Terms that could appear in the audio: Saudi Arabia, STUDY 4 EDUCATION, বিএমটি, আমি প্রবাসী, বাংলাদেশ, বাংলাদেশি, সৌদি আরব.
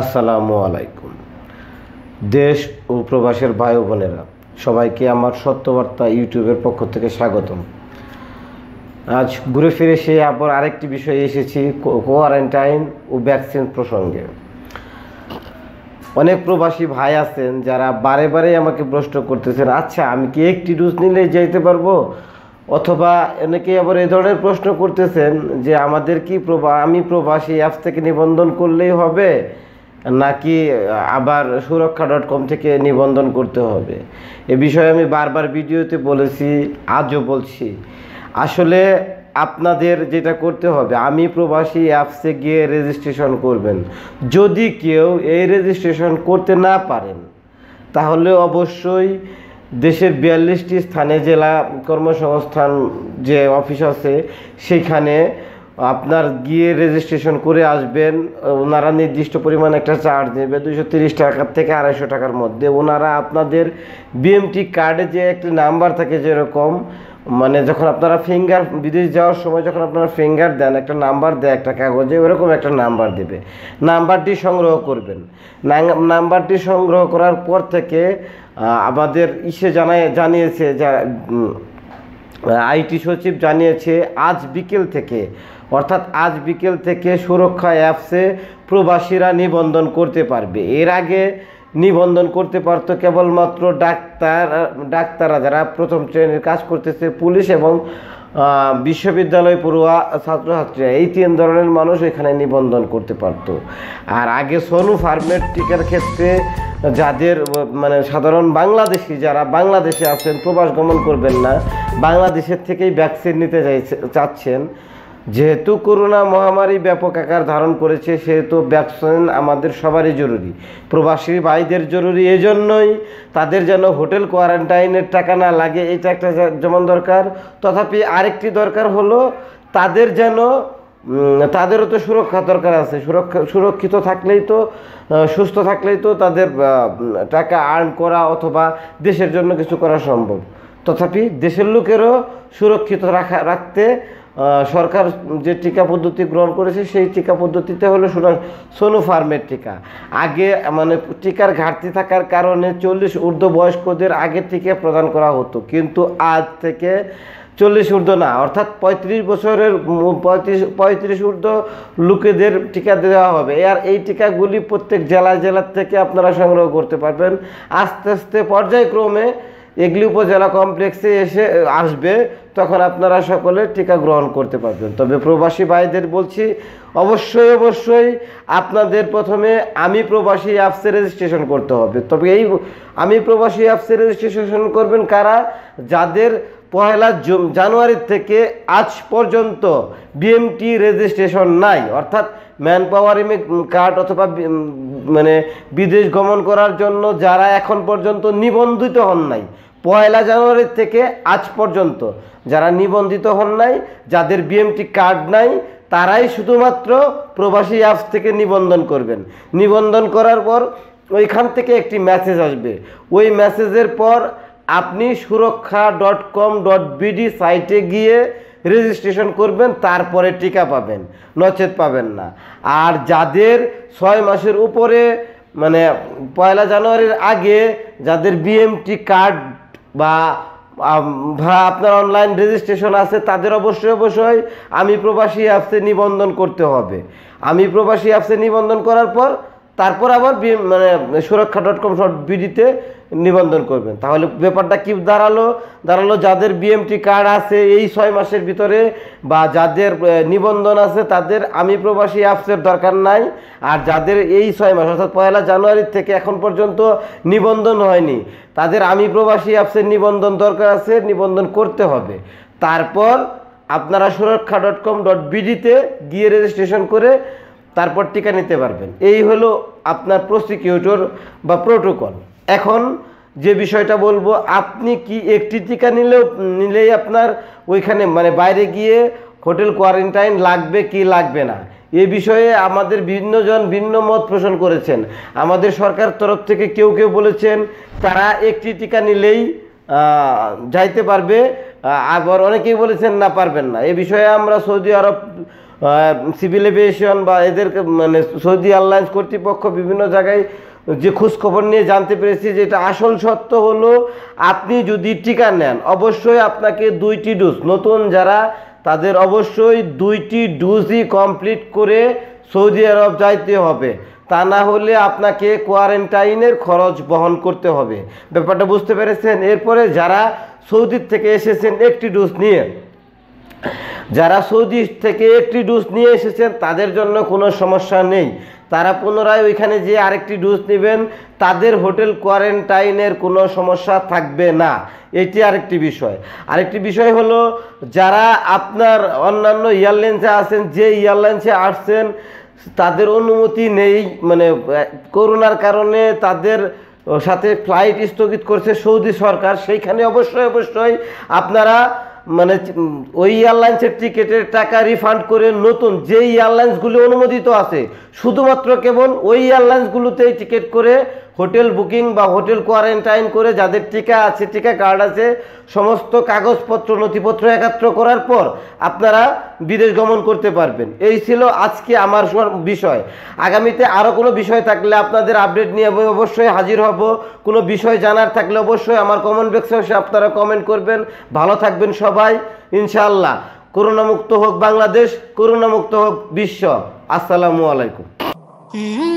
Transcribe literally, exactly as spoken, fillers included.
আসসালামু আলাইকুম। দেশ ও প্রবাসের ভাই বোনেরা, সবাইকে আমার সত্যবার্তা ইউটিউবের পক্ষ থেকে স্বাগতম। আজ ঘুরে ফিরে সে আবার আরেকটি বিষয়ে এসেছি, কোয়ারেন্টাইন ও ভ্যাকসিন প্রসঙ্গে। অনেক প্রবাসী ভাই আছেন যারা বারে বারে আমাকে প্রশ্ন করতেছেন, আচ্ছা আমি কি একটি ডোজ নিলে যেতে পারবো? অথবা অনেকেই আবার এই ধরনের প্রশ্ন করতেছেন যে আমাদের কি প্রবা আমি প্রবাসী অ্যাপস থেকে নিবন্ধন করলেই হবে, নাকি আবার সুরক্ষা ডট কম থেকে নিবন্ধন করতে হবে? এ বিষয়ে আমি বারবার ভিডিওতে বলেছি, আজও বলছি। আসলে আপনাদের যেটা করতে হবে, আমি প্রবাসী অ্যাপসে গিয়ে রেজিস্ট্রেশন করবেন। যদি কেউ এই রেজিস্ট্রেশন করতে না পারেন, তাহলে অবশ্যই দেশের বিয়াল্লিশটি স্থানে জেলা কর্মসংস্থান যে অফিস আছে সেইখানে আপনার গিয়ে রেজিস্ট্রেশন করে আসবেন। ওনারা নির্দিষ্ট পরিমাণ একটা চার্জ নেবে, দুশো তিরিশ টাকার থেকে আড়াইশো টাকার মধ্যে। ওনারা আপনাদের বিএমটি কার্ডে যে একটি নাম্বার থাকে, যেরকম মানে যখন আপনারা ফিঙ্গার বিদেশ যাওয়ার সময় যখন আপনারা ফিঙ্গার দেন একটা নাম্বার দেয় একটা কাগজে, ওরকম একটা নাম্বার দেবে। নাম্বারটি সংগ্রহ করবেন। নাম্বারটি সংগ্রহ করার পর থেকে আমাদের ইসে জানায় জানিয়েছে যা আইটি সচিব জানিয়েছে, আজ বিকেল থেকে অর্থাৎ আজ বিকেল থেকে সুরক্ষা অ্যাপসে প্রবাসীরা নিবন্ধন করতে পারবে। এর আগে নিবন্ধন করতে পারতো কেবলমাত্র ডাক্তার ডাক্তাররা যারা প্রথম শ্রেণীর কাজ করতেছে, পুলিশ এবং বিশ্ববিদ্যালয় পড়ুয়া ছাত্রছাত্রীরা, এই তিন ধরনের মানুষ এখানে নিবন্ধন করতে পারত। আর আগে সোনু ফার্মের টিকার ক্ষেত্রে যাদের মানে সাধারণ বাংলাদেশি যারা বাংলাদেশে আছেন, প্রবাস গমন করবেন না, বাংলাদেশের থেকেই ভ্যাকসিন নিতে চাইছে চাচ্ছেন, যেহেতু করোনা মহামারী ব্যাপক আকার ধারণ করেছে, সেহেতু ভ্যাকসিন আমাদের সবারই জরুরি, প্রবাসী ভাইদের জরুরি। এজন্যই তাদের যেন হোটেল কোয়ারেন্টাইনের টাকা না লাগে, এটা একটা যেমন দরকার, তথাপি আরেকটি দরকার হলো তাদের যেন তাদেরও তো সুরক্ষা দরকার আছে। সুরক্ষা সুরক্ষিত থাকলেই তো, সুস্থ থাকলেই তো তাদের টাকা আর্ন করা অথবা দেশের জন্য কিছু করা সম্ভব। তথাপি দেশের লোকেরও সুরক্ষিত রাখা রাখতে সরকার যে টিকা পদ্ধতি গ্রহণ করেছে, সেই টিকা পদ্ধতিতে হলো সোনু ফার্মের টিকা। আগে মানে টিকার ঘাটতি থাকার কারণে চল্লিশ ঊর্ধ্ব বয়স্কদের আগে টিকা প্রদান করা হতো, কিন্তু আজ থেকে চল্লিশ ঊর্ধ্ব না, অর্থাৎ পঁয়ত্রিশ বছরের পঁয়ত্রিশ পঁয়ত্রিশ ঊর্ধ্ব লোকেদের টিকা দেওয়া হবে। আর এই টিকাগুলি প্রত্যেক জেলা জেলার থেকে আপনারা সংগ্রহ করতে পারবেন। আস্তে আস্তে পর্যায়ক্রমে এগুলি উপজেলা কমপ্লেক্সে এসে আসবে, তখন আপনারা সকলে টিকা গ্রহণ করতে পারবেন। তবে প্রবাসী ভাইদের বলছি, অবশ্যই অবশ্যই আপনাদের প্রথমে আমি প্রবাসী অ্যাপসে রেজিস্ট্রেশন করতে হবে। তবে এই আমি প্রবাসী অ্যাপসে রেজিস্ট্রেশন করবেন কারা? যাদের পহেলা জানুয়ারি থেকে আজ পর্যন্ত বিএমটি রেজিস্ট্রেশন নাই, অর্থাৎ ম্যান পাওয়ার ইমি কার্ড অথবা মানে বিদেশ গমন করার জন্য যারা এখন পর্যন্ত নিবন্ধিত হন নাই, পয়লা জানুয়ারি থেকে আজ পর্যন্ত যারা নিবন্ধিত হন নাই, যাদের বিএমটি কার্ড নাই, তারাই শুধুমাত্র প্রবাসী অ্যাপস থেকে নিবন্ধন করবেন। নিবন্ধন করার পর ওইখান থেকে একটি মেসেজ আসবে। ওই মেসেজের পর আপনি সুরক্ষা ডট কম ডট বিডি সাইটে গিয়ে রেজিস্ট্রেশন করবেন, তারপরে টিকা পাবেন, নচেত পাবেন না। আর যাদের ছয় মাসের উপরে মানে পয়লা জানুয়ারির আগে যাদের বিএমটি কার্ড বা আপনার অনলাইন রেজিস্ট্রেশন আছে, তাদের অবশ্যই অবশ্যই আমি প্রবাসী অ্যাপসে নিবন্ধন করতে হবে। আমি প্রবাসী অ্যাপসে নিবন্ধন করার পর তারপর আবার বি মানে সুরক্ষা ডট কম ডট বিডিতে নিবন্ধন করবেন। তাহলে ব্যাপারটা কি দাঁড়ালো দাঁড়ালো যাদের বিএমটি কার্ড আছে এই ছয় মাসের ভিতরে, বা যাদের নিবন্ধন আছে, তাদের আমি প্রবাসী অ্যাপসের দরকার নাই। আর যাদের এই ছয় মাস অর্থাৎ পয়লা জানুয়ারি থেকে এখন পর্যন্ত নিবন্ধন হয়নি, তাদের আমি প্রবাসী অ্যাপসের নিবন্ধন দরকার আছে, নিবন্ধন করতে হবে। তারপর আপনারা সুরক্ষা ডট কম ডট বিডিতে গিয়ে রেজিস্ট্রেশন করে তারপর টিকা নিতে পারবেন। এই হলো আপনার প্রসিকিউটর বা প্রোটোকল। এখন যে বিষয়টা বলবো, আপনি কি একটি টিকা নিলেও নিলেই আপনার ওইখানে মানে বাইরে গিয়ে হোটেল কোয়ারেন্টাইন লাগবে কি লাগবে না, এ বিষয়ে আমাদের বিভিন্নজন ভিন্ন মত পোষণ করেছেন। আমাদের সরকার তরফ থেকে কেউ কেউ বলেছেন তারা একটি টিকা নিলেই যাইতে পারবে, আবার অনেকেই বলেছেন না, পারবেন না। এ বিষয়ে আমরা সৌদি আরব सिविल एविएशन मैं सऊदी एयरलाइन्स कर्तृपक्ष विभिन्न जगह जो खोज खबर नहीं जानते पे जो आसल सत्य हलो आपनी जदि टीका नेन अवश्य आपके दुईटी डोज नतून जरा तादेर अवश्य दुईटी डोज ही कमप्लीट कर सऊदी आरब जाते हैं ता ना होले आपनाके क्वारेंटाइनेर खरच बहन करते होबे। ब्यापारटा बुझते पेरेछेन। एरपरे जारा सऊदी थेके एसेछेन एकटी डोज निये যারা সৌদি থেকে একটি ডোজ নিয়ে এসেছেন তাদের জন্য কোনো সমস্যা নেই, তারা পুনরায় ওইখানে যে আরেকটি ডোজ নেবেন তাদের হোটেল কোয়ারেন্টাইনের কোনো সমস্যা থাকবে না। এটি আরেকটি বিষয়। আরেকটি বিষয় হলো যারা আপনার অন্যান্য এয়ারলাইন্সে আছেন, যে এয়ারলাইন্সে আসছেন তাদের অনুমতি নেই, মানে করোনার কারণে তাদের সাথে ফ্লাইট স্থগিত করছে সৌদি সরকার, সেইখানে অবশ্যই অবশ্যই আপনারা মানে ওই এয়ারলাইন্সের টিকিটের টাকা রিফান্ড করে নতুন যে এয়ারলাইন্সগুলি অনুমোদিত আছে শুধুমাত্র কেবল ওই এয়ারলাইন্সগুলোতেই টিকিট করে হোটেল বুকিং বা হোটেল কোয়ারেন্টাইন করে যাদের টিকা আছে, টিকা কার্ড আছে, সমস্ত কাগজপত্র নথিপত্র একত্র করার পর আপনারা বিদেশ গমন করতে পারবেন। এই ছিল আজকে আমার বিষয়। আগামীতে আরও কোনো বিষয় থাকলে আপনাদের আপডেট নিয়ে অবশ্যই হাজির হব। কোনো বিষয় জানার থাকলে অবশ্যই আমার কমেন্ট বক্সে আপনারা কমেন্ট করবেন। ভালো থাকবেন সবাই ইনশাআল্লাহ। করোনামুক্ত হোক বাংলাদেশ, করোনামুক্ত হোক বিশ্ব। আসসালামু আলাইকুম।